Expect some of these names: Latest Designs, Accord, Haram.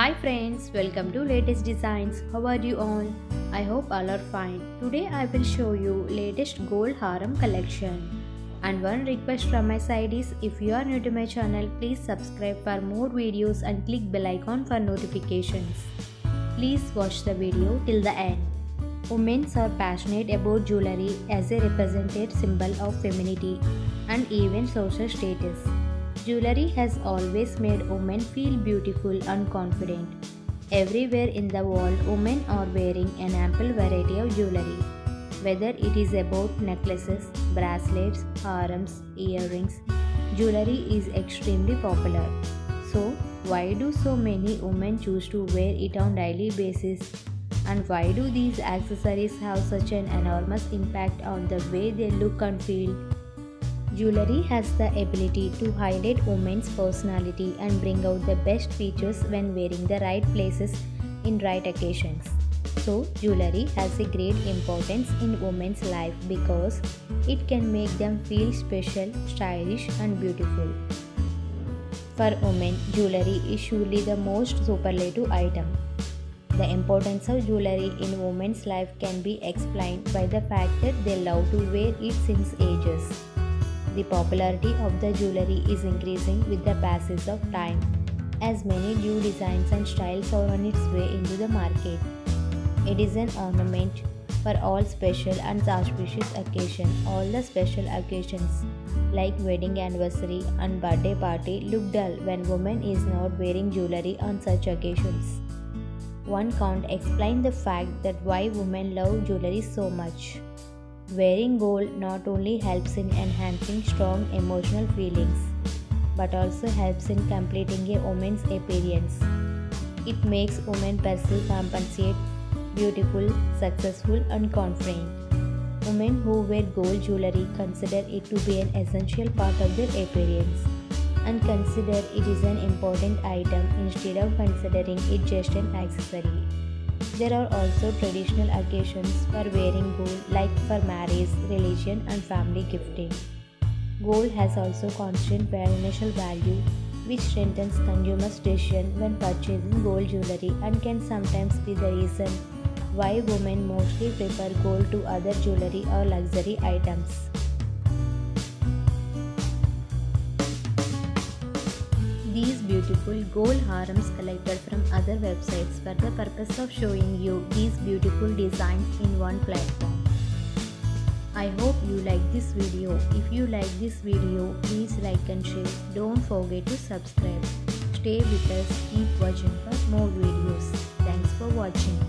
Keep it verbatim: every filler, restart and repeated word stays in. Hi friends, welcome to Latest Designs. How are you all? I hope all are fine. Today I will show you latest gold harem collection. And one request from my side is, if you are new to my channel, please subscribe for more videos and click bell icon for notifications. Please watch the video till the end. Women are passionate about jewelry as a represented symbol of femininity and even social status. Jewelry has always made women feel beautiful and confident. Everywhere in the world, women are wearing an ample variety of jewelry. Whether it is about necklaces, bracelets, harems, earrings, jewelry is extremely popular. So, why do so many women choose to wear it on daily basis? And why do these accessories have such an enormous impact on the way they look and feel? Jewelry has the ability to highlight women's personality and bring out the best features when wearing the right places in right occasions. So, jewelry has a great importance in women's life because it can make them feel special, stylish and beautiful. For women, jewelry is surely the most superlative item. The importance of jewelry in women's life can be explained by the fact that they love to wear it since ages. The popularity of the jewelry is increasing with the passage of time, as many new designs and styles are on its way into the market. It is an ornament for all special and auspicious occasions. All the special occasions like wedding anniversary and birthday party look dull when women is not wearing jewelry on such occasions. One can't explain the fact that why women love jewelry so much. Wearing gold not only helps in enhancing strong emotional feelings, but also helps in completing a woman's appearance. It makes women perceive compensate, beautiful, successful and confident. Women who wear gold jewelry consider it to be an essential part of their appearance and consider it is an important item instead of considering it just an accessory. There are also traditional occasions for wearing gold, like for marriage, religion and family gifting. Gold has also constant financial value, which strengthens consumers' decision when purchasing gold jewelry and can sometimes be the reason why women mostly prefer gold to other jewelry or luxury items. These beautiful gold harems collected from other websites for the purpose of showing you these beautiful designs in one platform. I hope you like this video. If you like this video, please like and share. Don't forget to subscribe. Stay with us, keep watching for more videos. Thanks for watching.